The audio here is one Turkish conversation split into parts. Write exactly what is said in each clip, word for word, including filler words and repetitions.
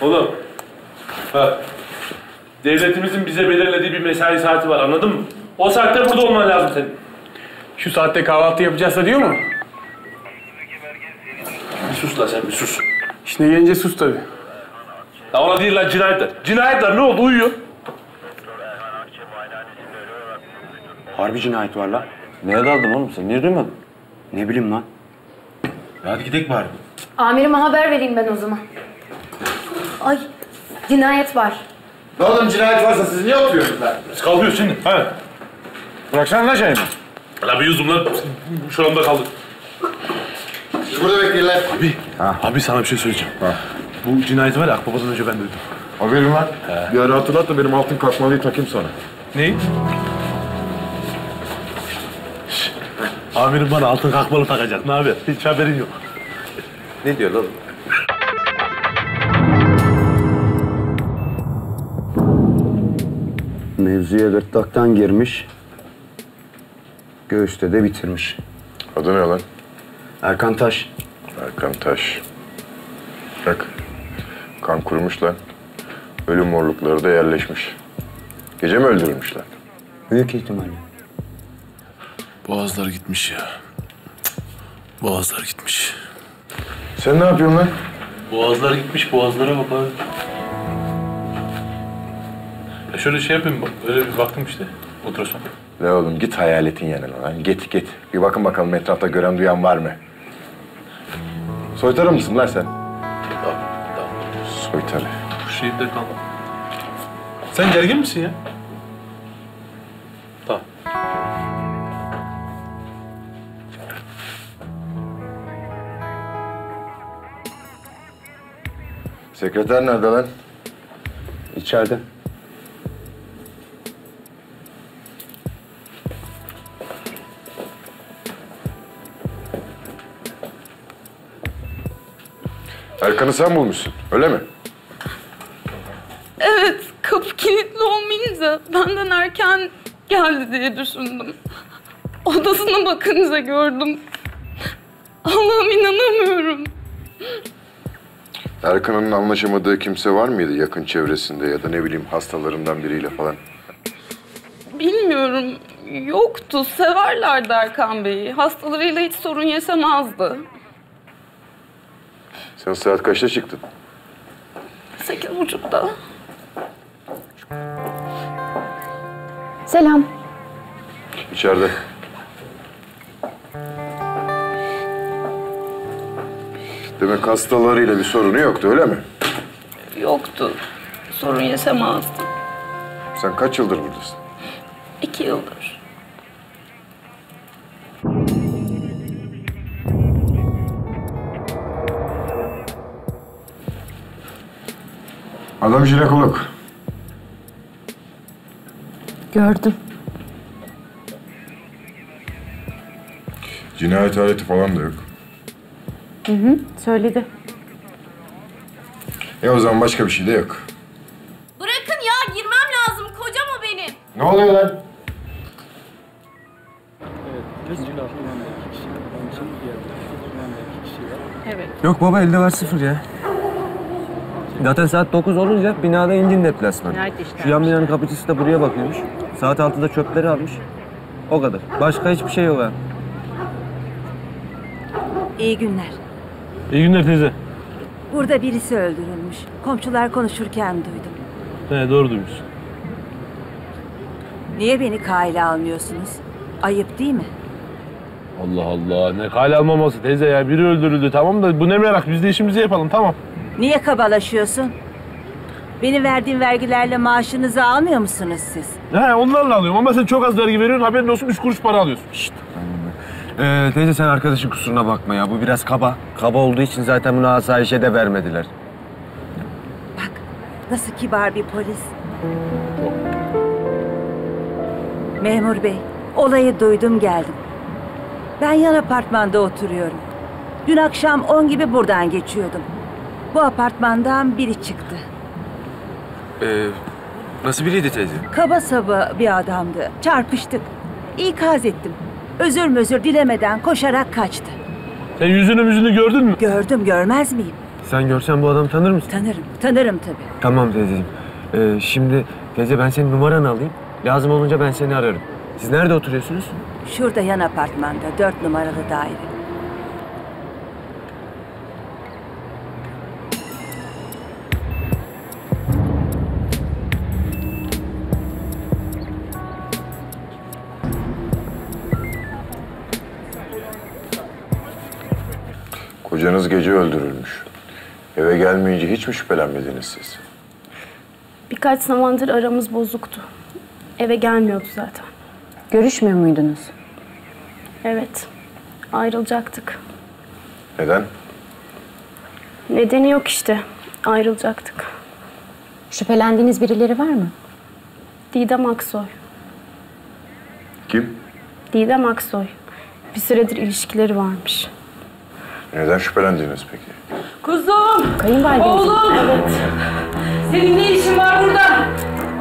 Oğlum, bak. Devletimizin bize belirlediği bir mesai saati var, anladın mı? O saatte burada olman lazım senin. Şu saatte kahvaltı yapacağız da diyor mu? Bir sus lan sen, bir sus. İşine gelince sus tabii. Ya ona değil lan, cinayetler. Cinayetler ne oldu? Uyuyor. Harbi cinayet var lan. Neye daldın oğlum sen? Niye duymadın? Ne bileyim lan. Hadi gidelim bari. Amirime haber vereyim ben o zaman. Ay, cinayet var. Ne oğlum cinayet varsa siz niye oturuyorsunuz lan? Biz kalkıyoruz şimdi. Ha. Bıraksana lan şeyimi. La bir yüzüm lan. Şuramda kaldık. Siz burada bekleyin lan. Abi, ha. Abi sana bir şey söyleyeceğim. Ha. Bu cinayeti var ya, Akbaba'dan önce ben duydum. Haberim var. Ha. Bir ara hatırlat da benim altın kalkmalıyı takayım sana. Neyi? Amirim bana altın kalkmalı takacak. Ne haber? Hiç haberin yok. Ne diyor lan? Mevzuya gırtlaktan girmiş. Göğüste de bitirmiş. Adı ne lan? Erkan Taş. Erkan Taş. Bak. Kan kurumuş lan. Ölüm morlukları da yerleşmiş. Gece mi öldürülmüş lan? Büyük ihtimalle. Boğazlar gitmiş ya. Boğazlar gitmiş. Sen ne yapıyorsun lan? Boğazlar gitmiş, boğazlara bak abi. Ya şöyle şey yapayım bak, öyle bir baktım işte, oturasam. Ne oğlum, git hayaletin yanına lan, git git. Bir bakın bakalım etrafta gören duyan var mı? Soytarı mısın lan sen? Tamam, tamam. Soytarı. Bu şeyde kal. Sen gergin misin ya? Tamam. Sekreter nerede lan? İçeride. Erkan'ı sen bulmuşsun, öyle mi? Evet, kapı kilitli olmayınca benden erken geldi diye düşündüm. Odasına bakınca gördüm. Allah'ım inanamıyorum. Erkan'ın anlaşamadığı kimse var mıydı yakın çevresinde ya da ne bileyim hastalarından biriyle falan? Bilmiyorum. Yoktu. Severlerdi Erkan Bey'i. Hastalarıyla hiç sorun yaşamazdı. Sen saat kaçta çıktın? Sekiz buçukta. Selam. İçeride. Demek hastalarıyla bir sorunu yoktu, öyle mi? Yoktu. Sorun yaşamazdı. Sen kaç yıldır buradasın? İki yıldır. Adam jinekolog. Gördüm. Cinayet aleti falan da yok. Hı hı, söyledi. E o zaman başka bir şey de yok. Bırakın ya, girmem lazım. Kocam o benim. Ne oluyor lan? Evet. Yok baba, elde var sıfır ya. Zaten saat dokuz olunca binada incin deplasmanı. Şu yan binanın kapıcısı da buraya bakıyormuş. Saat altıda çöpleri almış. O kadar. Başka hiçbir şey yok ha. İyi günler. İyi günler teyze. Burada birisi öldürülmüş. Komşular konuşurken duydum. He, doğru duymuşsun. Niye beni kale almıyorsunuz? Ayıp değil mi? Allah Allah, ne kale almaması teyze ya. Biri öldürüldü, tamam da bu ne merak, biz de işimizi yapalım, tamam. Niye kabalaşıyorsun? Benim verdiğim vergilerle maaşınızı almıyor musunuz siz? He, onlarla alıyorum ama sen çok az vergi veriyorsun, haberin olsun üç kuruş para alıyorsun. Şişt. Ee, teyze sen arkadaşın kusuruna bakma ya. Bu biraz kaba. Kaba olduğu için zaten bunu asayişe de vermediler. Bak nasıl kibar bir polis. Memur bey, olayı duydum geldim. Ben yan apartmanda oturuyorum. Dün akşam on gibi buradan geçiyordum. Bu apartmandan biri çıktı. Ee, nasıl biriydi teyze? Kaba saba bir adamdı. Çarpıştık. İkaz ettim. Özür mözür dilemeden koşarak kaçtı. Sen yüzünü müzünü gördün mü? Gördüm, görmez miyim? Sen görsen bu adamı tanır mısın? Tanırım, tanırım tabii. Tamam teyzeciğim. Ee, şimdi teyze ben senin numaranı alayım. Lazım olunca ben seni ararım. Siz nerede oturuyorsunuz? Şurada yan apartmanda, dört numaralı daire. Kocanız gece öldürülmüş. Eve gelmeyince hiç mi şüphelenmediniz siz? Birkaç zamandır aramız bozuktu. Eve gelmiyordu zaten. Görüşmüyor muydunuz? Evet. Ayrılacaktık. Neden? Nedeni yok işte. Ayrılacaktık. Şüphelendiğiniz birileri var mı? Didem Aksoy. Kim? Didem Aksoy. Bir süredir ilişkileri varmış. Neden şüphelendiniz peki? Kuzum! Kayınvalidem. Oğlum! Evet. Senin ne işin var burada?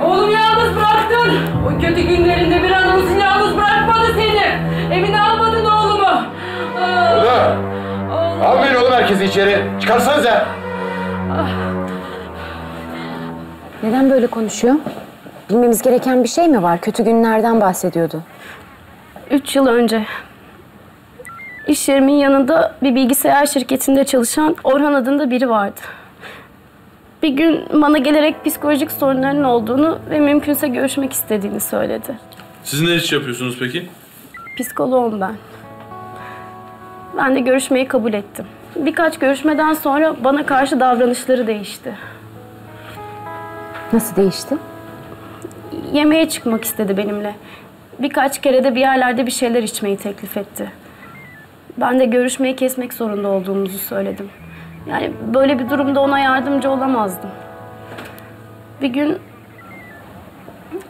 Oğlum yalnız bıraktın. O kötü günlerinde bir an olsun yalnız bırakmadı seni. Evine almadın oğlumu. Aa, oğlum. Oğlum. Almayın oğlum herkesi içeri. Çıkarsanıza. Ah. Neden böyle konuşuyor? Bilmemiz gereken bir şey mi var? Kötü günlerden bahsediyordu. Üç yıl önce. İş yerimin yanında bir bilgisayar şirketinde çalışan Orhan adında biri vardı. Bir gün bana gelerek psikolojik sorunlarının olduğunu ve mümkünse görüşmek istediğini söyledi. Siz ne iş yapıyorsunuz peki? Psikoloğum ben. Ben de görüşmeyi kabul ettim. Birkaç görüşmeden sonra bana karşı davranışları değişti. Nasıl değişti? Yemeğe çıkmak istedi benimle. Birkaç kere de bir yerlerde bir şeyler içmeyi teklif etti. Ben de görüşmeyi kesmek zorunda olduğumuzu söyledim. Yani böyle bir durumda ona yardımcı olamazdım. Bir gün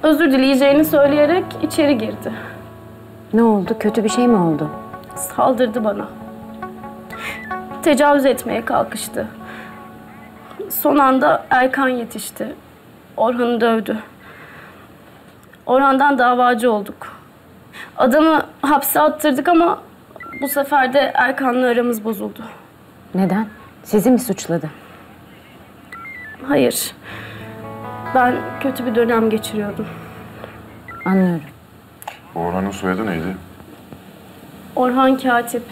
özür dileyeceğini söyleyerek içeri girdi. Ne oldu? Kötü bir şey mi oldu? Saldırdı bana. Tecavüz etmeye kalkıştı. Son anda Erkan yetişti. Orhan'ı dövdü. Orhan'dan davacı olduk. Adamı hapse attırdık ama bu sefer de Erkan'la aramız bozuldu. Neden? Sizi mi suçladı? Hayır. Ben kötü bir dönem geçiriyordum. Anlıyorum. Orhan'ın soyadı neydi? Orhan Katip.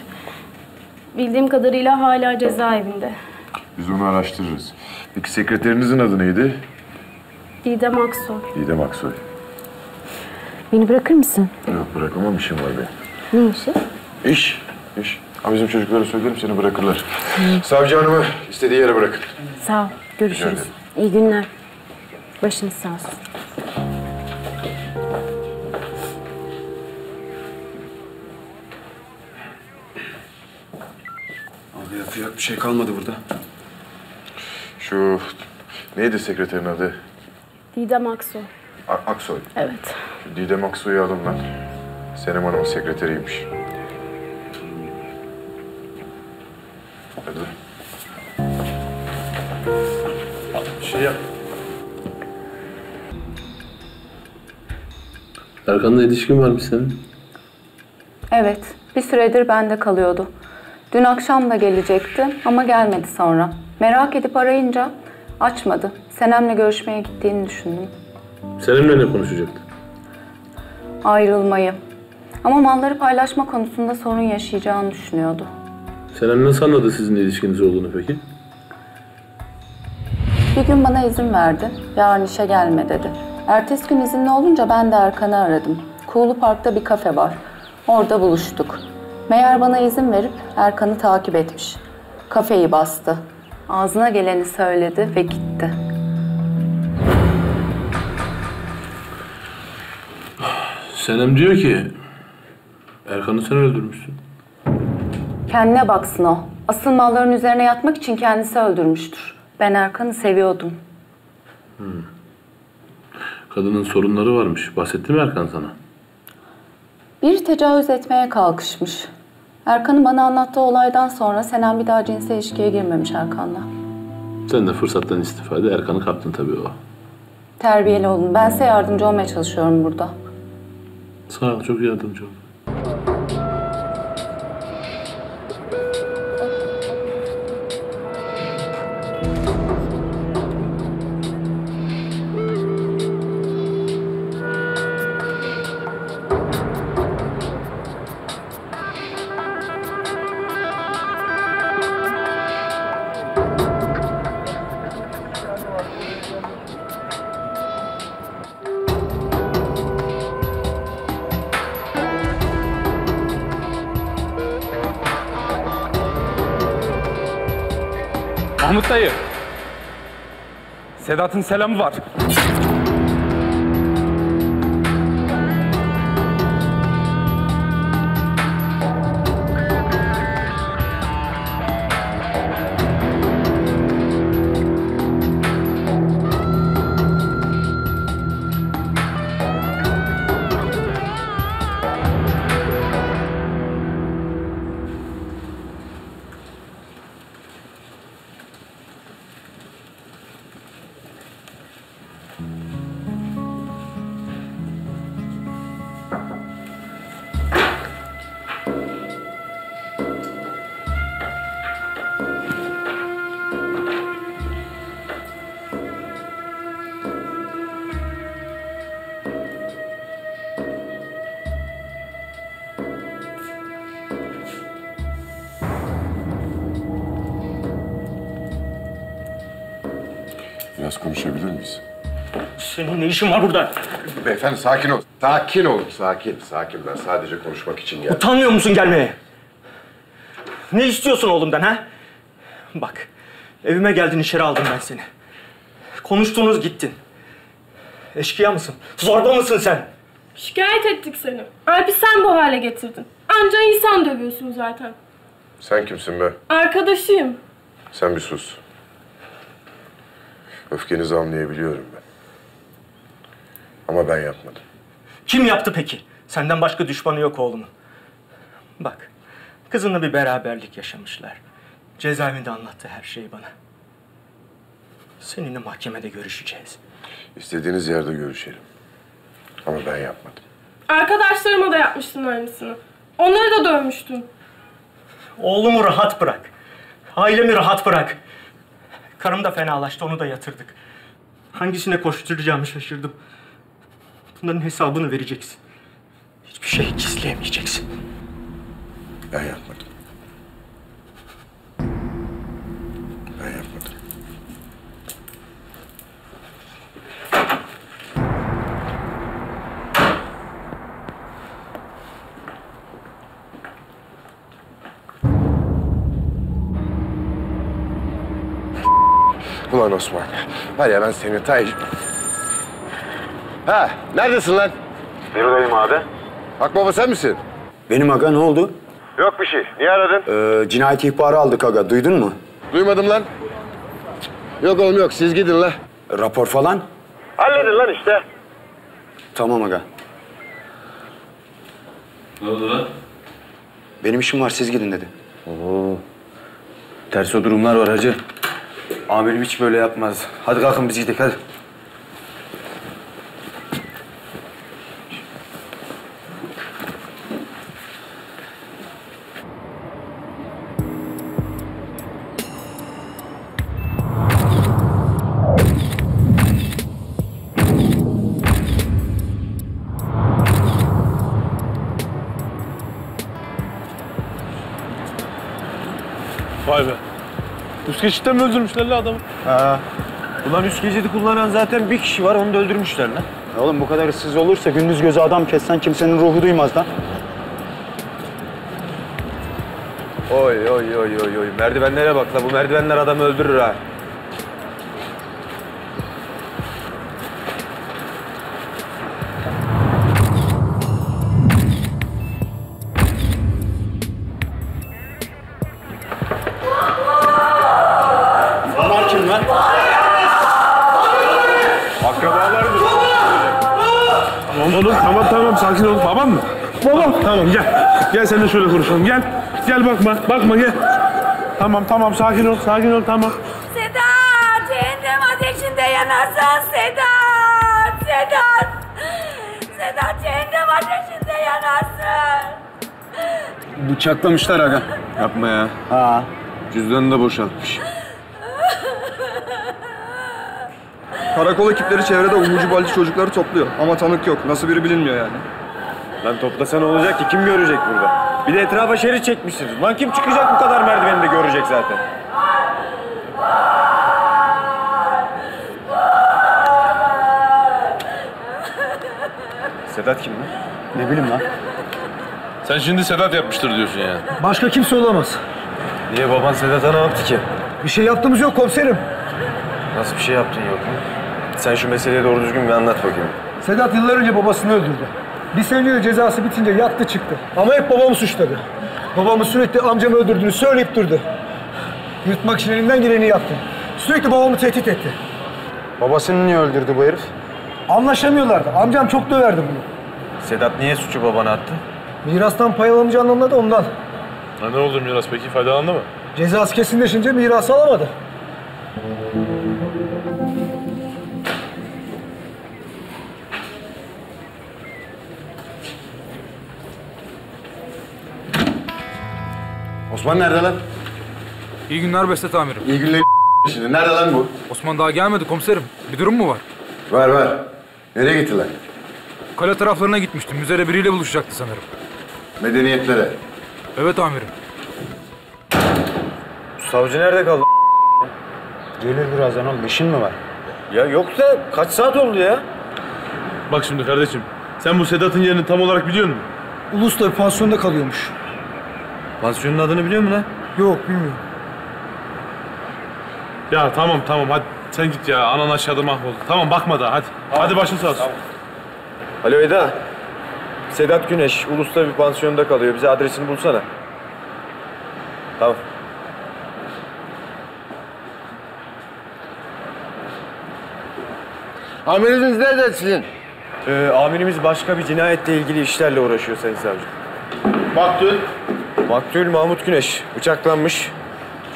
Bildiğim kadarıyla hala cezaevinde. Biz onu araştırırız. Peki sekreterinizin adı neydi? Didem Aksoy. Didem Aksoy. Beni bırakır mısın? Yok, bırakamam, işim var benim. Ne işi? İş, iş. Ama bizim çocuklara söylerim, seni bırakırlar. Hı. Savcı hanımı istediği yere bırakın. Sağ ol, görüşürüz. İyi günler. Başınız sağ olsun. Abi yapacak bir şey kalmadı burada. Şu neydi sekreterin adı? Didem Aksoy. A Aksoy? Evet. Şu Didem Aksoy'u alın lan. Senem Hanım'ın sekreteriymiş. Şey yap. Erkan'la ilişkin var mı senin? Evet. Bir süredir bende kalıyordu. Dün akşam da gelecekti ama gelmedi sonra. Merak edip arayınca açmadı. Senem'le görüşmeye gittiğini düşündüm. Senem'le ne konuşacaktı? Ayrılmayı. Ama malları paylaşma konusunda sorun yaşayacağını düşünüyordu. Senem nasıl anladı sizin ilişkiniz olduğunu peki? Bir gün bana izin verdi, yarın işe gelme dedi. Ertesi gün izinli olunca ben de Erkan'ı aradım. Kuğulu Park'ta bir kafe var. Orada buluştuk. Meğer bana izin verip Erkan'ı takip etmiş. Kafeyi bastı. Ağzına geleni söyledi ve gitti. Senem diyor ki, Erkan'ı sen öldürmüşsün. Kendine baksın o. Asıl malların üzerine yatmak için kendisi öldürmüştür. Ben Erkan'ı seviyordum. Hmm. Kadının sorunları varmış. Bahsetti mi Erkan sana? Bir tecavüz etmeye kalkışmış. Erkan'ın bana anlattığı olaydan sonra Senem bir daha cinsel ilişkiye girmemiş Erkan'la. Sen de fırsattan istifade Erkan'ı kaptın tabii o. Terbiyeli olun. Ben size yardımcı olmaya çalışıyorum burada. Sağ ol. Çok yardımcı ol. Mahmut dayı, Sedat'ın selamı var. Konuşabilir miyiz? Senin ne işin var burada? Beyefendi sakin ol. Sakin ol, sakin, sakin. Ben sadece konuşmak için geldim. Utanmıyor musun gelmeye? Ne istiyorsun oğlumdan ha? Bak, evime geldin, içeri aldım ben seni. Konuştunuz, gittin. Eşkıya mısın? Zorba mısın sen? Şikayet ettik seni. Alp'i sen bu hale getirdin. Anca insan dövüyorsun zaten. Sen kimsin be? Arkadaşıyım. Sen bir sus. Öfkenizi anlayabiliyorum ben. Ama ben yapmadım. Kim yaptı peki? Senden başka düşmanı yok oğlumun. Bak, kızınla bir beraberlik yaşamışlar. Cezaevinde anlattı her şeyi bana. Seninle mahkemede görüşeceğiz. İstediğiniz yerde görüşelim. Ama ben yapmadım. Arkadaşlarıma da yapmıştın aynısını. Onları da dövmüştün. Oğlumu rahat bırak. Ailemi rahat bırak. Karım da fenalaştı, onu da yatırdık. Hangisine koşturacağımı şaşırdım. Bunların hesabını vereceksin. Hiçbir şey gizleyemeyeceksin. Ben yapmadım. Ben yapmadım. Ulan Osman, var ya ben seni tay... Ha, neredesin lan? Buradayım abi. Akbaba sen misin? Benim aga, ne oldu? Yok bir şey, niye aradın? Ee, cinayet ihbarı aldık aga, duydun mu? Duymadım lan. Yok oğlum yok, siz gidin la. E, rapor falan? Halledin lan işte. Tamam aga. Ne oldu lan? Benim işim var, siz gidin dedi. Oo, ters o durumlar var hacı. Amirim hiç böyle yapmaz. Hadi kalkın biz gidelim, hadi. Vay be. Üst geçitten mi öldürmüşler la adamı? Ha. Ulan üst geçidi kullanan zaten bir kişi var, onu da öldürmüşler lan. Oğlum bu kadar ıssız olursa gündüz gözü adam kessen kimsenin ruhu duymaz lan. Oy oy oy oy oy. Merdivenlere bak la, bu merdivenler adamı öldürür ha. Gel sen de şöyle konuşalım. Gel. Gel bakma. Bakma gel. Tamam tamam sakin ol. Sakin ol tamam. Sedat! Cehennem ateşinde yanarsan Sedat! Sedat! Sedat cehennem ateşinde yanarsın. Bıçaklamışlar aga. Yapma ya. Ha. Cüzdanını da boşaltmış. Karakol ekipleri çevrede umucu balcı çocukları topluyor. Ama tanık yok. Nasıl biri bilinmiyor yani. Lan toplasan olacak ki kim görecek burada? Bir de etrafa şerit çekmişsiniz. Lan kim çıkacak bu kadar merdiveni de görecek zaten. Sedat kim lan? Ne bileyim lan. Sen şimdi Sedat yapmıştır diyorsun yani. Başka kimse olamaz. Niye baban Sedat'a ne yaptı ki? Bir şey yaptığımız yok komiserim. Nasıl bir şey yaptın yok mu? Sen şu meseleyi doğru düzgün bir anlat bakayım. Sedat yıllar önce babasını öldürdü. Bir seneyle cezası bitince yattı çıktı. Ama hep babamı suçladı. Babamı sürekli amcamı öldürdüğünü söyleyip durdu. Yırtmak için elinden geleni yaptı. Sürekli babamı tehdit etti. Babasını niye öldürdü bu herif? Anlaşamıyorlardı. Amcam çok döverdi bunu. Sedat niye suçu babana attı? Mirastan pay alamayacağını anladı ondan. Ha, ne oldu miras peki? Faydalandı mı? Cezası kesinleşince mirası alamadı. Osman nerede lan? İyi günler Behzat amirim. İyi günler şimdi. Nerede lan bu? Osman daha gelmedi komiserim. Bir durum mu var? Var var. Nereye gittiler? Kale taraflarına gitmiştim. Müzere biriyle buluşacaktı sanırım. Medeniyetlere. Evet amirim. Savcı nerede kaldı? Gelir birazdan oğlum. İşin mi var? Ya yoksa kaç saat oldu ya? Bak şimdi kardeşim. Sen bu Sedat'ın yerini tam olarak biliyor musun? Ulus'ta bir pansiyonda kalıyormuş. Pansiyonun adını biliyor musun lan? Yok bilmiyorum. Ya tamam tamam hadi sen git ya. Anan aşağıda mahvoldu. Tamam bakma daha hadi. Tamam. Hadi başın sağ olsun. Tamam. Alo Eda. Sedat Güneş Ulus'ta bir pansiyonda kalıyor. Bize adresini bulsana. Tamam. Amiriniz nerede sizin? Ee, amirimiz başka bir cinayetle ilgili işlerle uğraşıyor Sayın Savcı. Maktul. Maktul Mahmut Güneş. Bıçaklanmış.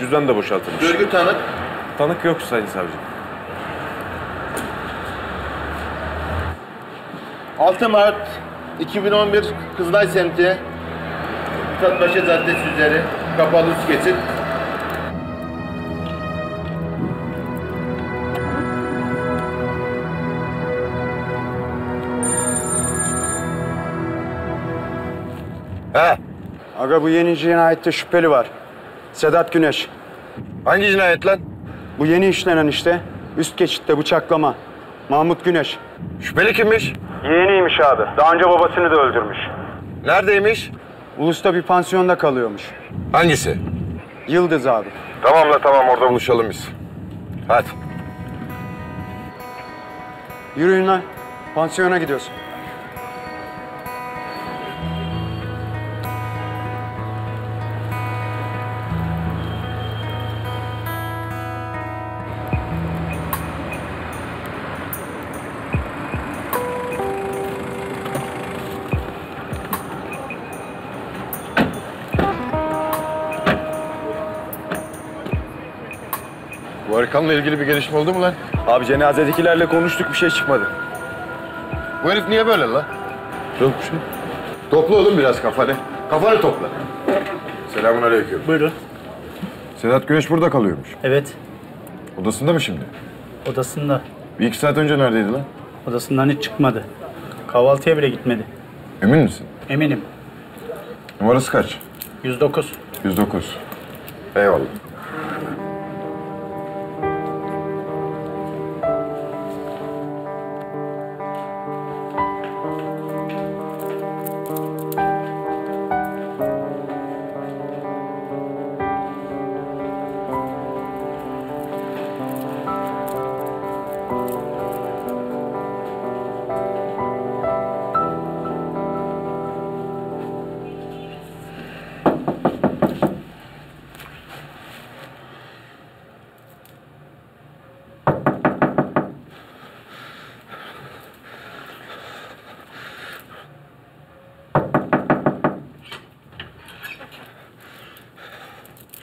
Cüzdan da boşaltılmış. Görgü tanık. Tanık yok Sayın Savcı. altı Mart iki bin on bir Kızılay semti. Fırat Paşa Caddesi üzeri. Kapalı üst geçit. He. Aga bu yeni cinayette şüpheli var. Sedat Güneş. Hangi cinayet lan? Bu yeni işlenen işte. Üst geçitte bıçaklama. Mahmut Güneş. Şüpheli kimmiş? Yeğeniymiş abi. Daha önce babasını da öldürmüş. Neredeymiş? Ulus'ta bir pansiyonda kalıyormuş. Hangisi? Yıldız abi. Tamam la tamam orada buluşalım biz. Hadi. Yürüyün lan. Pansiyona gidiyorsun. Erkan'la ilgili bir gelişme oldu mu lan? Abi cenazedekilerle konuştuk, bir şey çıkmadı. Bu herif niye böyle lan? Yok bir şey. Topla oğlum biraz kafanı. Kafanı topla. Selamünaleyküm. Buyurun. Sedat Güneş burada kalıyormuş. Evet. Odasında mı şimdi? Odasında. Bir iki saat önce neredeydi lan? Odasından hiç çıkmadı. Kahvaltıya bile gitmedi. Emin misin? Eminim. Numarası kaç? yüz dokuz. yüz dokuz. Eyvallah.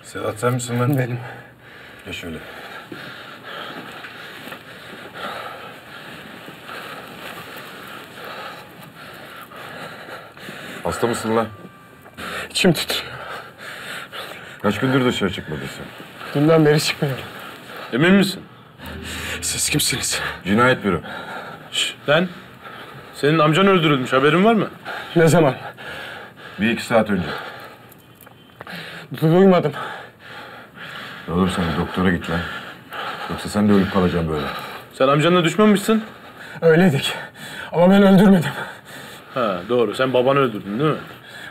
Sedat sen misin lan? Benim. Geç şöyle. Hasta mısın lan? İçim titriyor. Kaç gündür dışarı çıkmadın sen? Dünden beri çıkmıyorum. Emin misin? Siz kimsiniz? Cinayet büro. Şş, ben? Senin amcan öldürülmüş. Haberin var mı? Ne zaman? Bir iki saat önce. Duymadım. Ne olur sen doktora git lan. Yoksa sen de ölüp kalacaksın böyle. Sen amcanla düşmemişsin. Öyleydik. Ama ben öldürmedim. Ha doğru. Sen babanı öldürdün değil mi?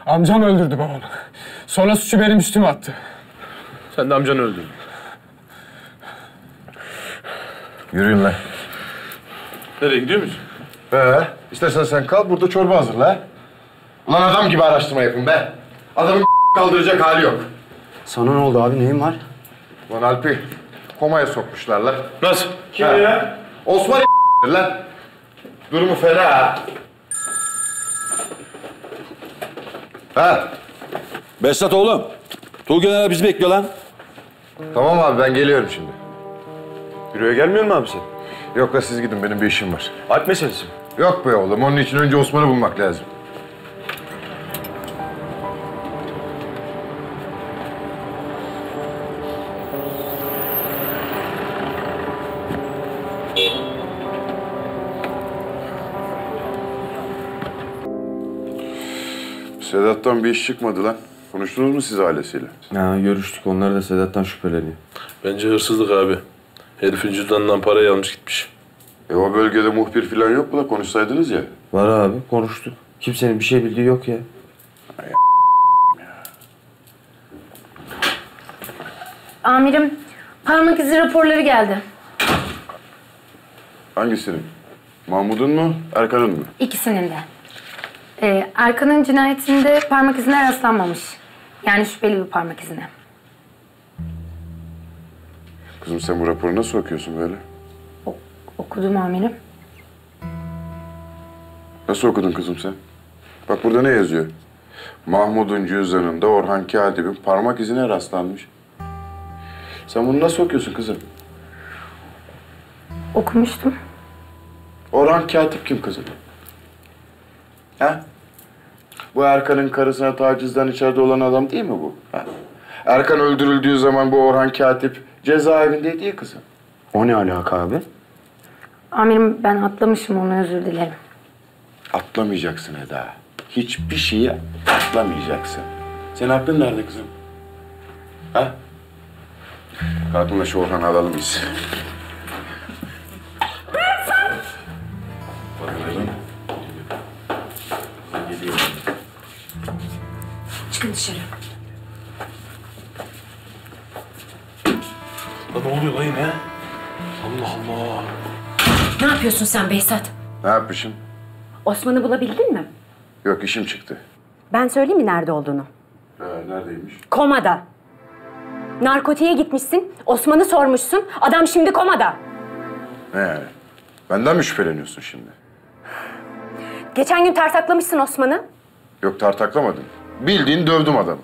Amcam öldürdü babamı. Sonra suçu benim üstüme attı. Sen de amcanı öldürdün. Yürüyün lan. Nereye gidiyor musun? He, istersen sen kal, burada çorba hazırla. Ulan adam gibi araştırma yapın be. Adamın kaldıracak hali yok. Sana ne oldu abi, neyin var? Ulan Alp'i komaya sokmuşlar lan. Nasıl? Kim ya? Osman lan. Durumu fena ha. Ha. Behzat oğlum, Tuğgeneral bizi bekliyor lan. Tamam abi, ben geliyorum şimdi. Büroya gelmiyor mu abi sen? Yok la, siz gidin, benim bir işim var. Alp meselesi mi? Yok be oğlum, onun için önce Osman'ı bulmak lazım. Sedat'tan bir iş çıkmadı lan. Konuştunuz mu siz ailesiyle? Ha, görüştük. Onlar da Sedat'tan şüpheleniyor. Bence hırsızlık abi. Herifin cüzdanından parayı almış gitmiş. E o bölgede muhbir falan yok mu lan? Konuşsaydınız ya. Var abi, konuştuk. Kimsenin bir şey bildiği yok ya. Ay, ya. Amirim, parmak izi raporları geldi. Hangisinin? Mahmut'un mu, Erkan'ın mı? İkisinin de. Ee, Erkan'ın cinayetinde parmak izine rastlanmamış. Yani şüpheli bir parmak izine. Kızım sen bu raporu nasıl okuyorsun böyle? O okudum amirim. Nasıl okudun kızım sen? Bak burada ne yazıyor? Mahmut'un cüzdanında Orhan Katip'in parmak izine rastlanmış. Sen bunu nasıl okuyorsun kızım? Okumuştum. Orhan Katip kim kızım? Ha? Bu Erkan'ın karısına tacizden içeride olan adam değil mi bu? Ha? Erkan öldürüldüğü zaman bu Orhan Katip cezaevinde değil kızım. O ne alaka abi? Amirim ben atlamışım onu, özür dilerim. Atlamayacaksın Eda. Hiçbir şeyi atlamayacaksın. Senin aklın nerede kızım? Ha? Kadınla şu Orhan'ı alalım biz. Çıkın dışarı. Lan ne oluyor lan yine? Allah Allah. Ne yapıyorsun sen Behzat? Ne yapmışım? Osman'ı bulabildin mi? Yok, işim çıktı. Ben söyleyeyim mi nerede olduğunu? Ha, neredeymiş? Komada. Narkotiğe gitmişsin, Osman'ı sormuşsun, adam şimdi komada. Ne yani? Benden mi şüpheleniyorsun şimdi? Geçen gün tartaklamışsın Osman'ı. Yok, tartaklamadım. Bildiğin dövdüm adamı.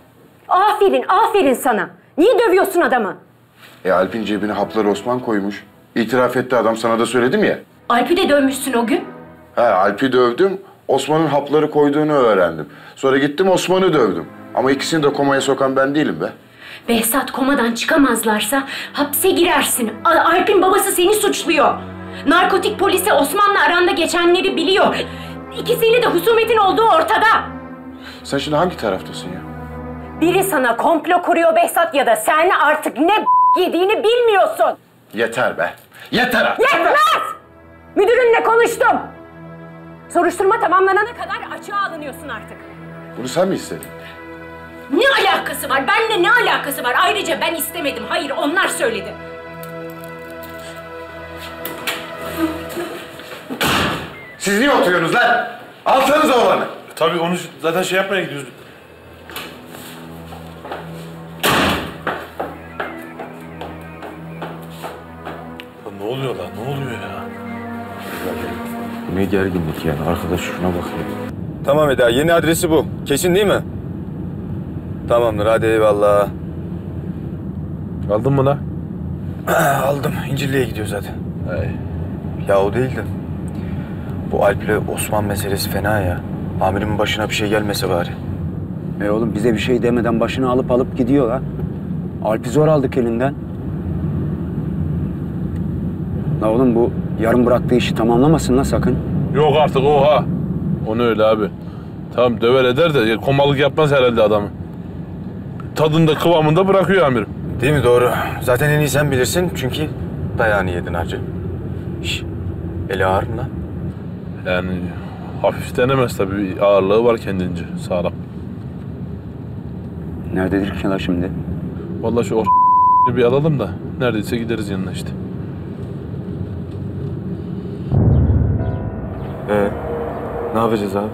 Aferin, aferin sana. Niye dövüyorsun adamı? E Alp'in cebine hapları Osman koymuş. İtiraf etti adam, sana da söyledim ya. Alp'i de dövmüşsün o gün. He, Alp'i dövdüm. Osman'ın hapları koyduğunu öğrendim. Sonra gittim Osman'ı dövdüm. Ama ikisini de komaya sokan ben değilim be. Behzat, komadan çıkamazlarsa hapse girersin. Alp'in babası seni suçluyor. Narkotik polisi Osman'la aranda geçenleri biliyor. İkisiyle de husumetin olduğu ortada. Sen şimdi hangi taraftasın ya? Biri sana komplo kuruyor Behzat ya da sen artık ne yediğini bilmiyorsun. Yeter be. Yeter artık. Yetmez! Müdürünle konuştum. Soruşturma tamamlanana kadar açığa alınıyorsun artık. Bunu sen mi istedin? Ne alakası var? Benimle ne alakası var? Ayrıca ben istemedim. Hayır, onlar söyledi. Siz niye oturuyorsunuz lan? Alsanıza olanı. Tabii onu zaten şey yapmaya gidiyoruz. Lan ne oluyor lan? Ne oluyor ya? Ne gerginlik yani? Arkadaş şuna bak ya. Tamam Eda, yeni adresi bu. Kesin değil mi? Tamamdır, hadi eyvallah. Aldın mı lan? Aldım. İncirliye'ye gidiyor zaten. Hey. Ya o değildi. Bu Alp'le Osman meselesi fena ya. Amirimin başına bir şey gelmese bari. E oğlum bize bir şey demeden başını alıp alıp gidiyor ha. Alp'i zor aldık elinden. La oğlum bu yarım bıraktığı işi tamamlamasın la sakın. Yok artık oha. Onu öyle abi. Tamam döver eder de komalık yapmaz herhalde adamı. Tadında kıvamında bırakıyor amirim. Değil mi? Doğru. Zaten en iyi sen bilirsin çünkü dayağını yedin hacı. Şişt. Eli ağır mı lan? Yani... Hafif denemez tabii. Ağırlığı var kendince. Sağlam. Nerededir ki la şimdi? Vallahi şu or... bir alalım da neredeyse gideriz yanına işte. Ee, ne yapacağız abi?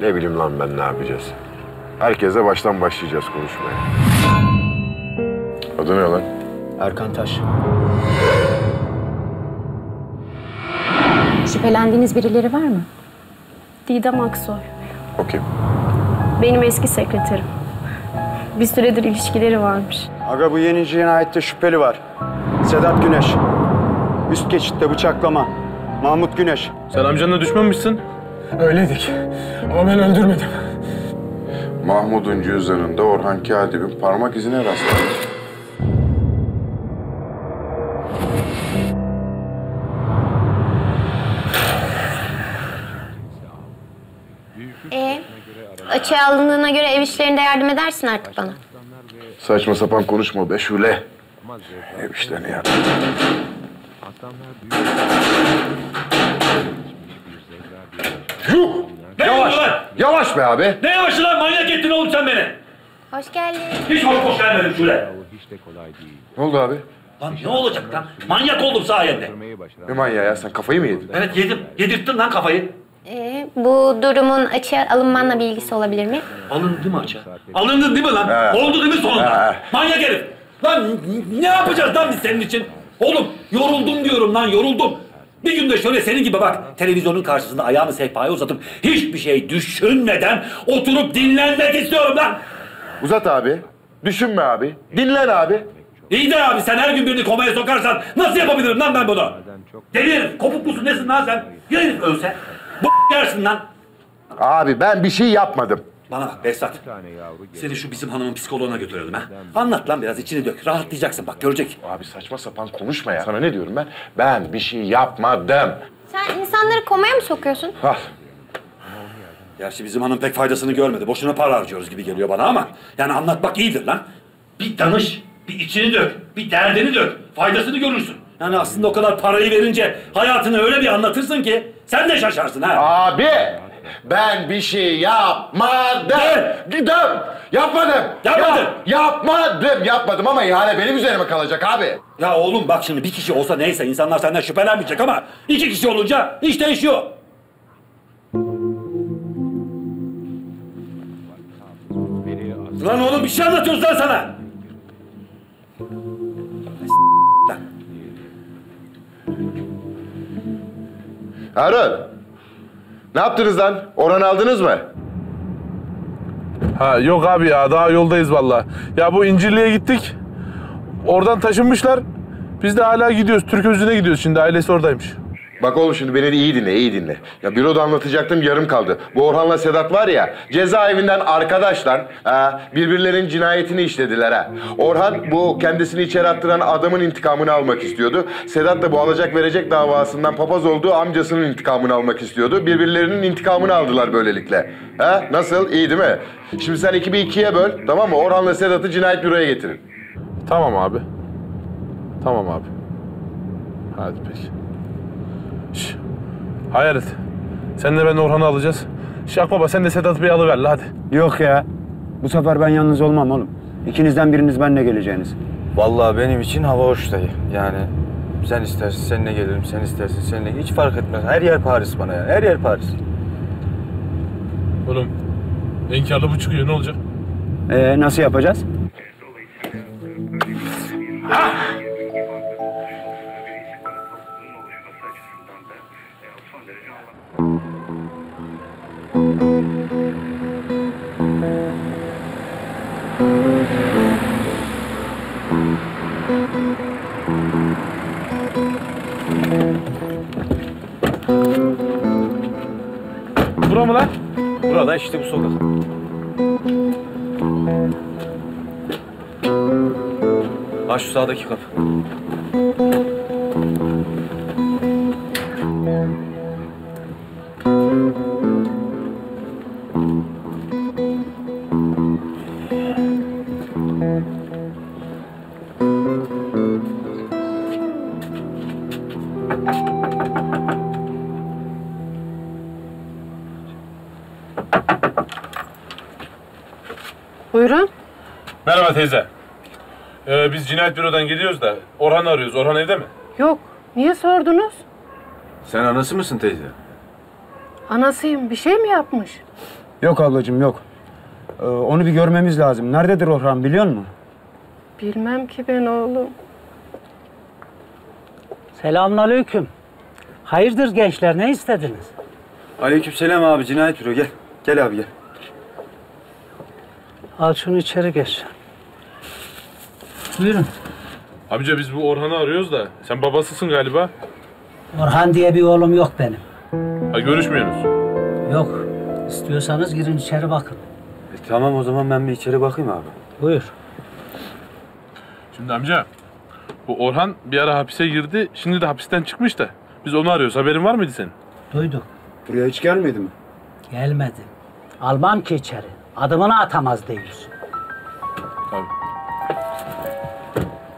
Ne bileyim lan ben ne yapacağız. Herkese baştan başlayacağız konuşmaya. Adı ne lan? Erkan Taş. Şüphelendiğiniz birileri var mı? Didem Aksoy. O kim? Benim eski sekreterim. Bir süredir ilişkileri varmış. Aga bu yeni cinayette şüpheli var. Sedat Güneş. Üst geçitte bıçaklama. Mahmut Güneş. Sen amcanla düşmanmışsın. Öyledik. Ama ben öldürmedim. Mahmut'un cüzdanında Orhan Katip'in parmak izine rastlandı. Ee, açığa alındığına göre ev işlerinde yardım edersin artık bana. Saçma sapan konuşma be Şule. Ev işlerine yardım edersin. Yuh! Yavaş! Yavaş be abi! Ne yavaşı lan? Manyak ettin oğlum sen beni! Hoş geldin. Hiç hoş hoş gelmedim Şule. Ne oldu abi? Lan ne olacak lan? Manyak oldum sayende. Ne manyağı ya? Sen kafayı mı yedin? Evet yedim. Yedirttin lan kafayı. Ee, bu durumun açığa alınmanla bir ilgisi olabilir mi? Alındı mı açığa? Alındın değil mi lan? Ha. Oldu değil mi sonunda? Ha. Manyak herif! Lan ne yapacağız lan biz senin için? Oğlum yoruldum diyorum lan, yoruldum. Bir gün de şöyle senin gibi bak, televizyonun karşısında ayağını sehpaya uzatıp hiçbir şey düşünmeden oturup dinlenmek istiyorum lan. Uzat abi, düşünme abi, dinlen abi. İyi de abi sen her gün birini komaya sokarsan nasıl yapabilirim lan ben bunu? Deli herif, kopuk musun nesin lan sen? Ya herif ölse? Bu yersin lan. Abi ben bir şey yapmadım. Bana bak Behzat, seni şu bizim hanımın psikoloğuna götürelim ha. Anlat lan biraz, içini dök. Rahatlayacaksın bak, görecek. Abi saçma sapan konuşma ya. Sana ne diyorum ben? Ben bir şey yapmadım. Sen insanları komaya mı sokuyorsun? Hah. Gerçi bizim hanım pek faydasını görmedi. Boşuna para harcıyoruz gibi geliyor bana ama. Yani anlatmak iyidir lan. Bir danış, bir içini dök, bir derdini dök. Faydasını görürsün. Yani aslında o kadar parayı verince hayatını öyle bir anlatırsın ki sen de şaşarsın ha. Abi! Ben bir şey yapmadım. Gidem. Yapmadım. Yapmadım. Yap, yapmadım. Yapmadım ama ihale benim üzerime kalacak abi. Ya oğlum bak şimdi bir kişi olsa neyse insanlar senden şüphelenmeyecek ama iki kişi olunca iş değişiyor. Lan oğlum bir şey anlatıyoruz lan sana. Harun. Ne yaptınız lan? Oranı aldınız mı? Ha yok abi ya, daha yoldayız vallahi. Ya bu İncirliye'ye gittik. Oradan taşınmışlar. Biz de hala gidiyoruz. Türközü'ne gidiyoruz şimdi. Ailesi oradaymış. Bak oğlum şimdi beni iyi dinle, iyi dinle. Ya büroda anlatacaktım, yarım kaldı. Bu Orhan'la Sedat var ya, cezaevinden arkadaşlar birbirlerinin cinayetini işlediler ha. Orhan bu kendisini içeri attıran adamın intikamını almak istiyordu. Sedat da bu alacak verecek davasından papaz olduğu amcasının intikamını almak istiyordu. Birbirlerinin intikamını aldılar böylelikle. Ha? Nasıl? İyi değil mi? Şimdi sen ekibi ikiye böl, tamam mı? Orhan'la Sedat'ı cinayet büroya getirin. Tamam abi. Tamam abi. Hadi peki. Şş, Hayret. Senle ben Orhan'ı alacağız. Şak baba sen de Sedat Bey'i alıverle hadi. Yok ya. Bu sefer ben yalnız olmam oğlum. İkinizden biriniz benimle geleceğiniz. Vallahi benim için hava hoş dayı. Yani sen istersin seninle gelirim, sen istersin seninle. Hiç fark etmez. Her yer Paris bana yani. Her yer Paris. Oğlum en kârlı bu çıkıyor. Ne olacak? Ee, nasıl yapacağız? Ha! Bura mı lan? Burada işte bu sokak. Ha şu sağdaki kapı. Buyurun. Merhaba teyze. Ee, biz cinayet bürodan geliyoruz da Orhan'ı arıyoruz. Orhan evde mi? Yok. Niye sordunuz? Sen anası mısın teyze? Anasıyım, bir şey mi yapmış? Yok ablacığım, yok. Ee, onu bir görmemiz lazım. Nerededir Orhan, biliyor musun? Bilmem ki ben oğlum. Selamünaleyküm. Hayırdır gençler, ne istediniz? Aleykümselam abi, cinayet büro. Gel, gel abi gel. Al şunu içeri geç. Buyurun. Amca biz bu Orhan'ı arıyoruz da, sen babasısın galiba. Orhan diye bir oğlum yok benim. Ha, görüşmüyorsunuz? Yok. İstiyorsanız girin içeri bakın. E, tamam o zaman ben bir içeri bakayım abi. Buyur. Şimdi amca, bu Orhan bir ara hapise girdi, şimdi de hapisten çıkmış da. Biz onu arıyoruz. Haberin var mıydı senin? Duyduk. Buraya hiç gelmedi mi? Gelmedi. Almam ki içeri. Adımını atamaz değiliz. Tabii.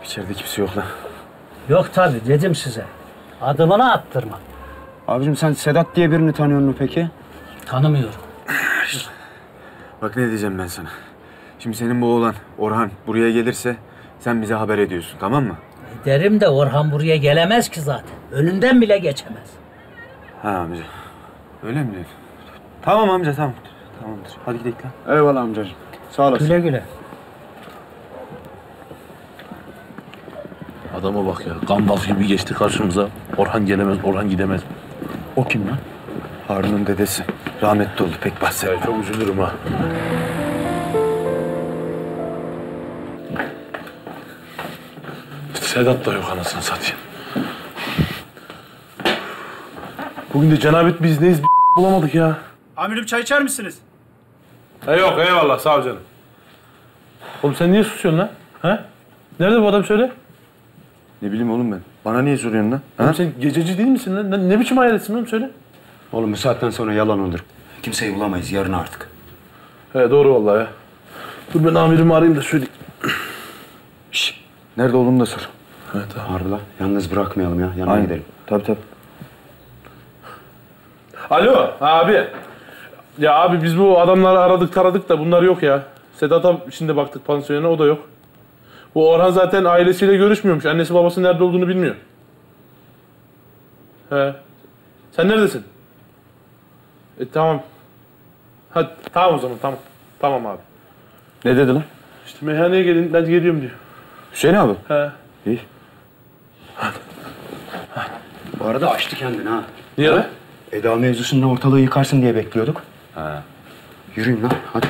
İçeride kimse yok lan. Yok tabii, dedim size. Adımını attırma. Abicim sen Sedat diye birini tanıyor musun peki? Tanımıyorum. Bak ne diyeceğim ben sana. Şimdi senin bu oğlan Orhan buraya gelirse sen bize haber ediyorsun, tamam mı? Derim de Orhan buraya gelemez ki zaten. Önünden bile geçemez. Ha amca. Öyle mi diyorsun? Tamam amca, tamam. Tamamdır. Hadi gidelim lan. Eyvallah amcacığım. Sağ olasın. Güle güle. Adama bak ya. Gandalf gibi geçti karşımıza. Orhan gelemez, Orhan gidemez. O kim lan? Harun'un dedesi. Rahmetli oldu, pek bahsetmem. Çok üzülürüm ha. Sedat da yok anasını satayım. Bugün de cenabet biz neyiz bulamadık ya. Amirim çay içer misiniz? He yok eyvallah sağ ol canım. Oğlum sen niye susuyorsun lan? Ha? Nerede bu adam söyle? Ne bileyim oğlum ben. Bana niye soruyorsun lan? Oğlum ha? Sen gececi değil misin lan? Ne, ne biçim hayaletsin oğlum söyle. Oğlum bu saatten sonra yalan olur. Kimseyi bulamayız yarın artık. He doğru vallahi ya. Dur ben amirimi arayayım da söyleyeyim. Şişt, nerede oğlum da sor. He tamam. Harbi lan yalnız bırakmayalım ya. Yanına gidelim. Tabii tabii. Alo abi. Ya abi biz bu adamları aradık taradık da bunlar yok ya. Sedat'a şimdi baktık pansiyona o da yok. Bu Orhan zaten ailesiyle görüşmüyormuş. Annesi babası nerede olduğunu bilmiyor. He. Sen neredesin? E tamam. Hadi tamam o zaman tamam. Tamam abi. Ne dedi lan? İşte meyhaneye gelin ben geliyorum diyor. Hüseyin abi? He. İyi. Hadi. Hadi. Bu arada açtı kendini ha. Niye lan? Eda mevzusunda ortalığı yıkarsın diye bekliyorduk. Ha. Yürüyün lan hadi.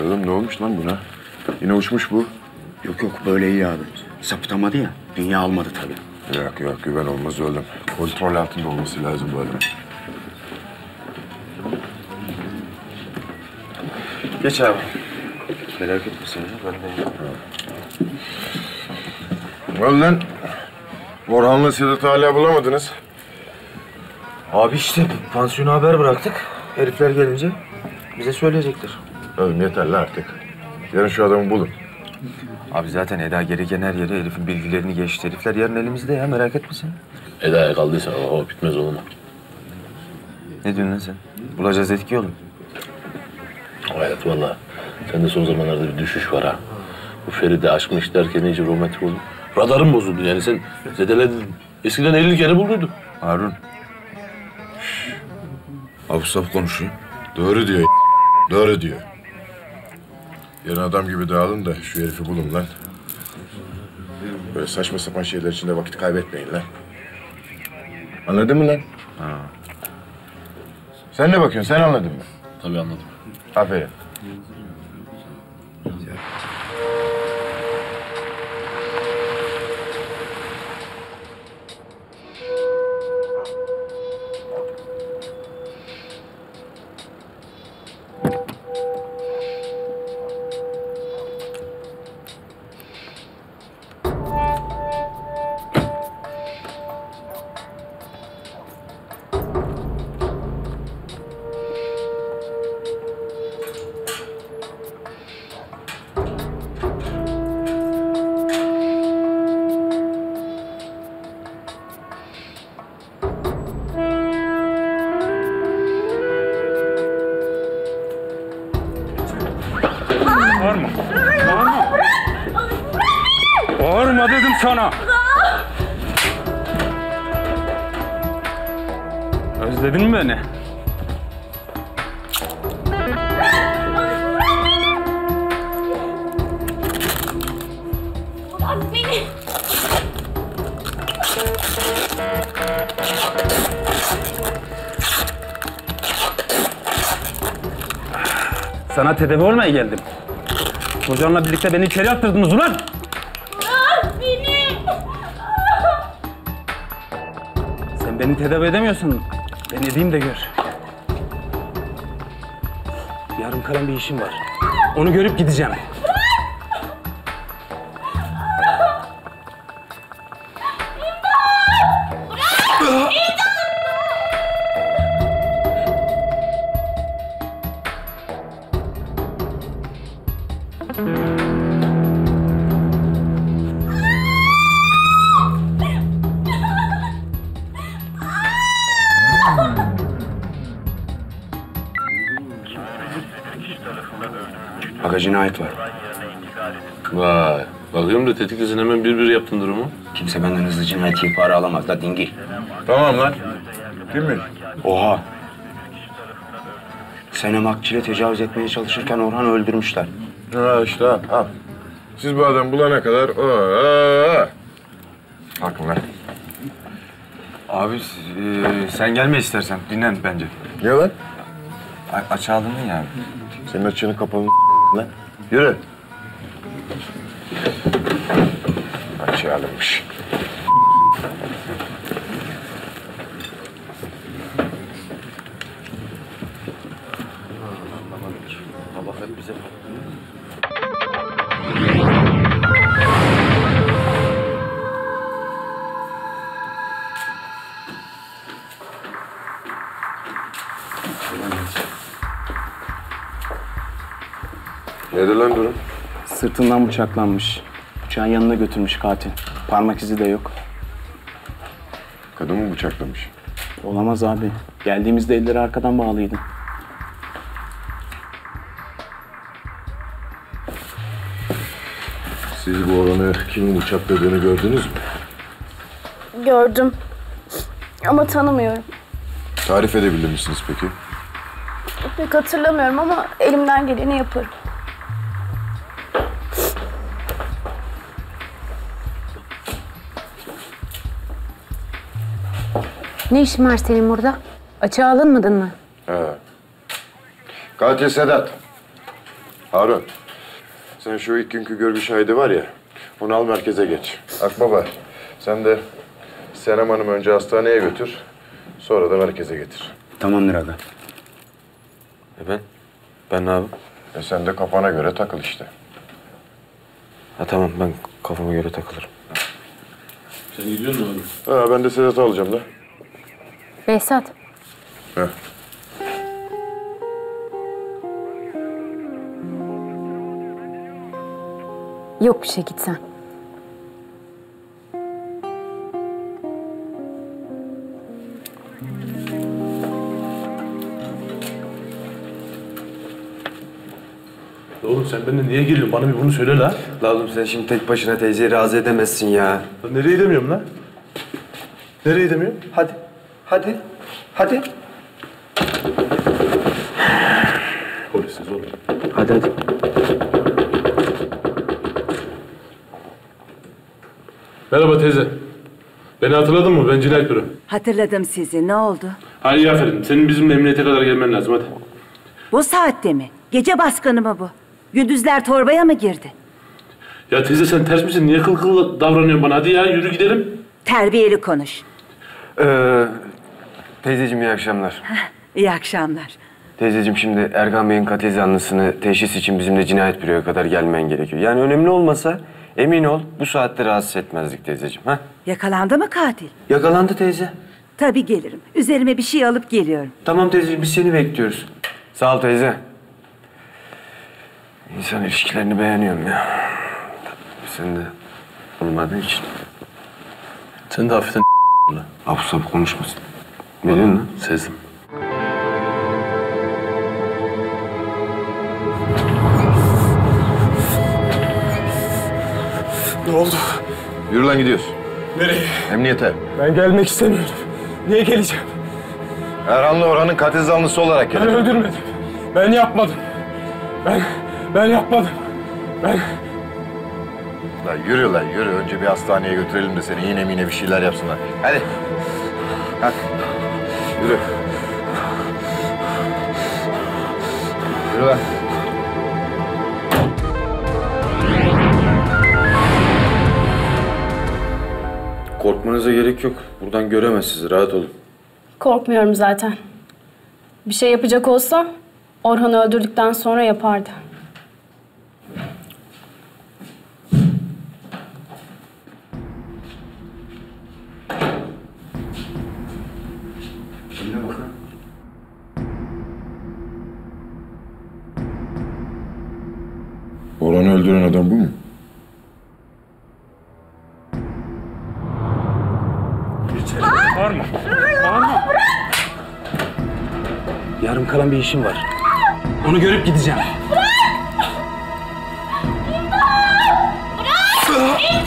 Oğlum ne olmuş lan buna? Yine uçmuş bu. Yok yok böyle iyi abi. Sapıtamadı ya. Dünya almadı tabii. Yok yok güven olmaz oğlum. Kontrol altında olması lazım böyle. Geç abi. Merak etmesin. Ben de... Vallahi Orhan'la Sedat'ı hala bulamadınız. Abi işte pansiyona haber bıraktık. Herifler gelince bize söyleyecektir. Oğlum yeter la artık. Yarın şu adamı bulun. Abi zaten Eda gereken her yere herifin bilgilerini geçti. Herifler yarın elimizde ya merak etmesin. Eda'ya kaldıysa o bitmez oğlum. Ne diyorsun lan sen? Bulacağız dedik ya oğlum. Evet valla. Sende son zamanlarda bir düşüş var ha. Bu Feride aşkmış derken iyice romantik oldu. Radarım bozuldu yani sen zedeledin. Eskiden elli kere buluyordun. Harun. Hafif saf konuşayım. Doğru diyor. Doğru diyor. Yarın adam gibi dağılın da şu herifi bulun lan. Böyle saçma sapan şeyler içinde vakit kaybetmeyin lan. Anladın mı lan? Ha. Sen ne bakıyorsun? Sen anladın mı? Tabii anladım. Aferin. Bağırma. Bağırma. Bağırma dedim sana. Özledin mi beni? Sana tedavi olmaya geldim. Kocanla birlikte beni içeri attırdınız ulan! Ah beni! Sen beni tedavi edemiyorsun. Ben edeyim de gör. Yarın kalan bir işim var. Onu görüp gideceğim. Cinayet var. Vay. Bakıyorum da tetiklesin hemen bir bir yaptın durumu. Kimse benden hızlı cinayeti ihbarı alamaz da dingil. Tamam lan. Değil mi? Oha. Senem Akçil'e tecavüz etmeye çalışırken Orhan'ı öldürmüşler. Ha işte ha. ha. Siz bu adam bulana kadar... Hakkın lan. Abi e, sen gelme istersen. Dinlen bence. Ne lan? Açığa aldın ya. Senin açığını kapalı. Lan. Yürü. Açığa alınmış. Nedir lan durum? Sırtından bıçaklanmış. Bıçağın yanına götürmüş katil. Parmak izi de yok. Kadın mı bıçaklamış? Olamaz abi. Geldiğimizde elleri arkadan bağlıydı. Siz bu oranı kimin bıçakladığını gördünüz mü? Gördüm. Ama tanımıyorum. Tarif edebilir misiniz peki? Pek hatırlamıyorum ama elimden geleni yaparım. Ne işin var senin burada? Açığa alınmadın mı? Evet. Katil Sedat. Harun. Sen şu ilk günkü görgü şahidi var ya, onu al merkeze geç. Akbaba, sen de Senem Hanım'ı önce hastaneye götür, sonra da merkeze getir. Tamamdır abi. E ben? Ben ne yapayım? E sen de kafana göre takıl işte. Ha tamam, ben kafama göre takılırım. Sen gidiyor musun abi? Ha, ben de Sedat'ı alacağım da. Behzat. Heh. Yok bir şey, git sen. Oğlum sen benimle niye geliyorsun? Bana bir bunu söyle la. La oğlum sen şimdi tek başına teyzeyi razı edemezsin ya. La nereye demiyorum la? Nereye demiyorum? Hadi. Hadi, hadi. Polisiz olur. Hadi, hadi. Merhaba teyze. Beni hatırladın mı? Ben Cilay Pürüm. Hatırladım sizi. Ne oldu? Hayır, aferin. Senin bizim emniyete kadar gelmen lazım. Hadi. Bu saatte mi? Gece baskını mı bu? Gündüzler torbaya mı girdi? Ya teyze sen ters misin? Niye kıl kıl davranıyorsun bana? Hadi ya, yürü gidelim. Terbiyeli konuş. Ee, teyzeciğim iyi akşamlar. İyi akşamlar. Teyzeciğim şimdi Erkan Bey'in katil zanlısını teşhis için bizimle cinayet büroya kadar gelmen gerekiyor. Yani önemli olmasa emin ol bu saatte rahatsız etmezdik teyzeciğim. Ha? Yakalandı mı katil? Yakalandı teyze. Tabii gelirim. Üzerime bir şey alıp geliyorum. Tamam teyzeciğim biz seni bekliyoruz. Sağ ol teyze. İnsan ilişkilerini beğeniyorum ya. Sen de olmadığın için. Sen de hafiften... Abi sabah konuşmasın. Ne diyorsun lan? Sezdim. Ne oldu? Yürü lan, gidiyoruz. Nereye? Emniyete. Ben gelmek istemiyorum. Niye geleceğim? Erhan'la Orhan'ın katil zanlısı olarak geldim. Ben öldürmedim. Ben yapmadım. Ben, ben yapmadım. Ben... Lan yürü lan, yürü. Önce bir hastaneye götürelim de seni iğne miğne bir şeyler yapsınlar. Hadi. Kalk. Yürü. Yürü lan. Korkmanıza gerek yok. Buradan göremez sizi. Rahat olun. Korkmuyorum zaten. Bir şey yapacak olsa Orhan'ı öldürdükten sonra yapardı. Orhan'ı öldüren adam bu mu? Bağırma. Bağırma. Yarım kalan bir işim var. Onu görüp gideceğim. Bırak! İmdat! Bırak! İmdat!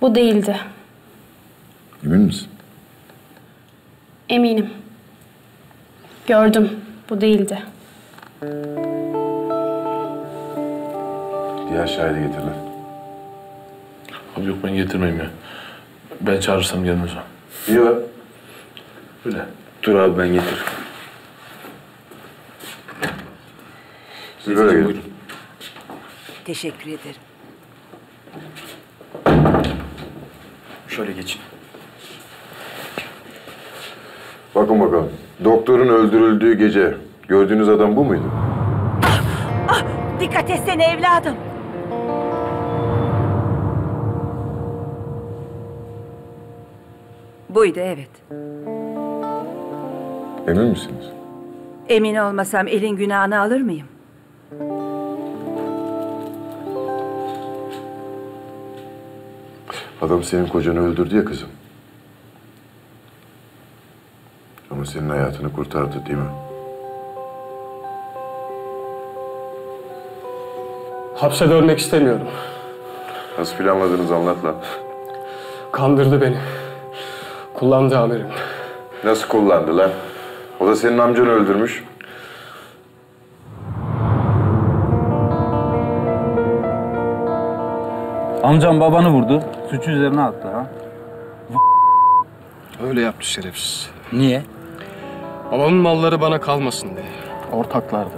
Bu değildi. Emin misin? Eminim. Gördüm. Bu değildi. Diğer şahidi getir lan. Abi yok, ben getirmeyeyim ya. Ben çağırırsam gelmez o. Yok. Öyle. Dur abi, ben getiririm. Siz böyle gelin. Buyurun. Teşekkür ederim. Şöyle geçin. Bakın bakalım. Doktorun öldürüldüğü gece gördüğünüz adam bu muydu? Ah, ah, dikkat etsene evladım. Buydu, evet. Emin misiniz? Emin olmasam elin günahını alır mıyım? Adam senin kocanı öldürdü ya kızım. Ama senin hayatını kurtardı, değil mi? Hapse dönmek istemiyorum. Nasıl planladınız, anlat lan. Kandırdı beni. Kullandı amirim. Nasıl kullandı lan? O da senin amcanı öldürmüş. Amcam babanı vurdu. Suçu üzerine attı ha. Öyle yaptı şerefsiz. Niye? Babamın malları bana kalmasın diye. Ortaklardı.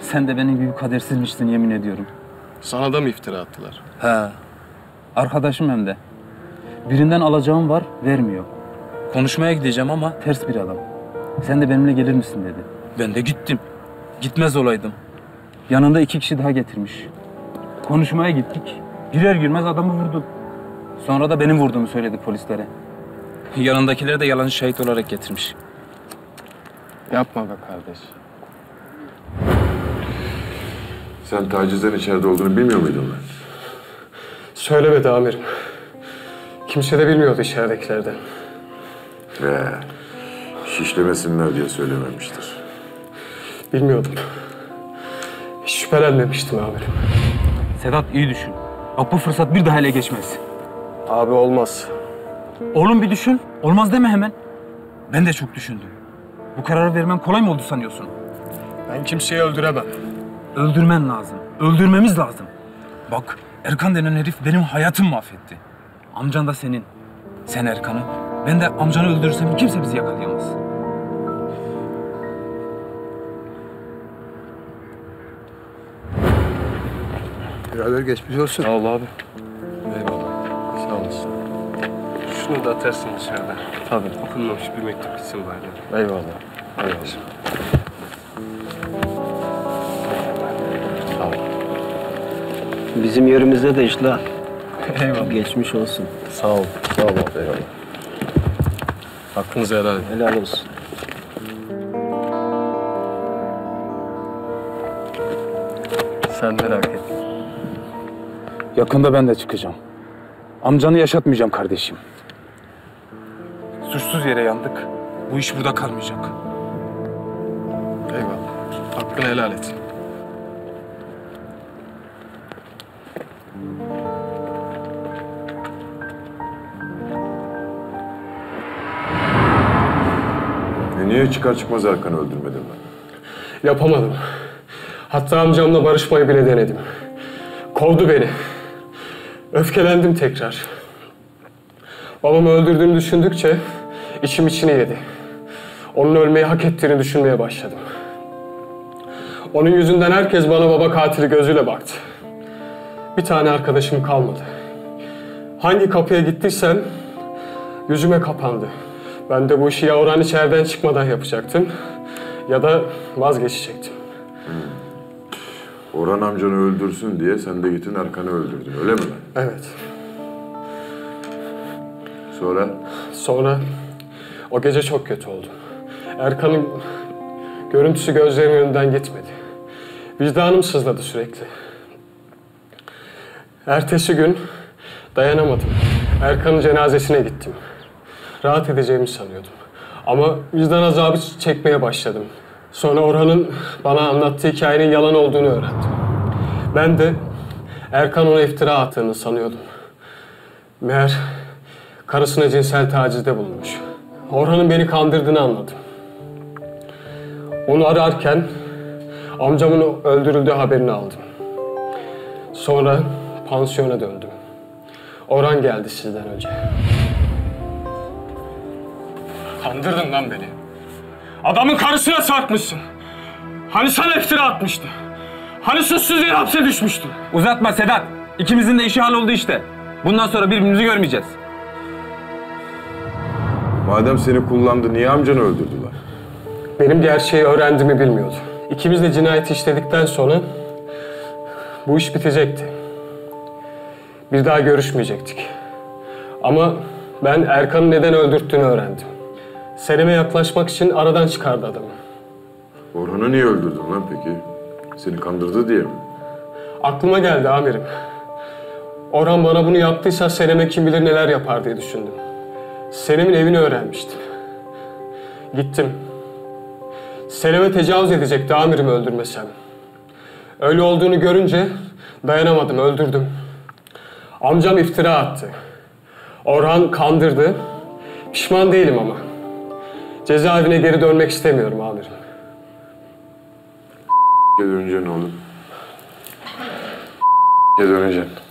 Sen de benim gibi kadersizmişsin, yemin ediyorum. Sana da mı iftira attılar? He. Arkadaşım hem de. Birinden alacağım var, vermiyor. Konuşmaya gideceğim ama ters bir adam. Sen de benimle gelir misin dedi. Ben de gittim. Gitmez olaydım. Yanında iki kişi daha getirmiş. Konuşmaya gittik. Girer girmez adamı vurdu. Sonra da benim vurduğumu söyledi polislere. Yanındakileri de yalancı şahit olarak getirmiş. Yapma be kardeş. Sen tacizden içeride olduğunu bilmiyor muydun lan? Söylemedi amirim. Kimse de bilmiyordu içeridekilerden. He. Şişlemesinler diye söylememiştir. Bilmiyordum. Hiç şüphelenmemiştim amirim. Sedat, iyi düşün. Bak, bu fırsat bir daha ele geçmez. Abi olmaz. Oğlum bir düşün. Olmaz deme hemen. Ben de çok düşündüm. Bu kararı vermem kolay mı oldu sanıyorsun? Ben kimseyi öldüremem. Öldürmen lazım. Öldürmemiz lazım. Bak, Erkan denen herif benim hayatımı mahvetti. Amcan da senin. Sen Erkan'ı, ben de amcanı öldürürsem kimse bizi yakalayamaz. Birader, geçmiş olsun. Sağ ol abi. Eyvallah. Sağ olasın. Şunu da atarsın dışarıda. Tabii. Okunmamış bir mektup gitsin bari. Eyvallah. Eyvallah. Sağ ol. Bizim yerimizde de işler. Eyvallah. Geçmiş olsun. Sağ ol. Sağ ol. Eyvallah. Hakkınızı helal edin. Helal olsun. Sen merak etme. Yakında ben de çıkacağım. Amcanı yaşatmayacağım kardeşim. Suçsuz yere yandık. Bu iş burada kalmayacak. Eyvallah. Hakkını helal et. E niye çıkar çıkmaz Erkan'ı öldürmedin ben? Yapamadım. Hatta amcamla barışmayı bile denedim. Kovdu beni. Öfkelendim tekrar. Babamı öldürdüğümü düşündükçe içim içine yedi. Onun ölmeyi hak ettiğini düşünmeye başladım. Onun yüzünden herkes bana baba katili gözüyle baktı. Bir tane arkadaşım kalmadı. Hangi kapıya gittiysem yüzüme kapandı. Ben de bu işi ya Orhan içeriden çıkmadan yapacaktım ya da vazgeçecektim. Hmm. Orhan amcanı öldürsün diye sen de gittin Erkan'ı öldürdün, öyle mi? Evet. Sonra? Sonra o gece çok kötü oldu. Erkan'ın görüntüsü gözlerimin önünden gitmedi. Vicdanım sızladı sürekli. Ertesi gün dayanamadım. Erkan'ın cenazesine gittim. Rahat edeceğimi sanıyordum. Ama vicdan azabı çekmeye başladım. Sonra Orhan'ın bana anlattığı hikayenin yalan olduğunu öğrendim. Ben de Erkan ona iftira attığını sanıyordum. Meğer karısına cinsel tacizde bulunmuş. Orhan'ın beni kandırdığını anladım. Onu ararken amcamın öldürüldüğü haberini aldım. Sonra pansiyona döndüm. Orhan geldi sizden önce. Kandırdın lan beni. Adamın karısına sarkmışsın. Hani sana iftira atmıştı. Hani suçsuz yere hapse düşmüştü. Uzatma Sedat. İkimizin de işi halloldu işte. Bundan sonra birbirimizi görmeyeceğiz. Madem seni kullandı, niye amcanı öldürdüler? Benim gerçeği öğrendiğimi bilmiyordu. İkimiz de cinayeti işledikten sonra bu iş bitecekti. Bir daha görüşmeyecektik. Ama ben Erkan'ı neden öldürttüğünü öğrendim. Selim'e yaklaşmak için aradan çıkardı adamı. Orhan'ı niye öldürdün lan peki? Seni kandırdı diye mi? Aklıma geldi amirim. Orhan bana bunu yaptıysa Selim'e kim bilir neler yapar diye düşündüm. Selim'in evini öğrenmiştim. Gittim. Selim'e tecavüz edecekti amirim öldürmesem. Öyle olduğunu görünce dayanamadım, öldürdüm. Amcam iftira attı. Orhan kandırdı. Pişman değilim ama. Cezaevine geri dönmek istemiyorum amirim. Dönünce ne olur? Döneceksin.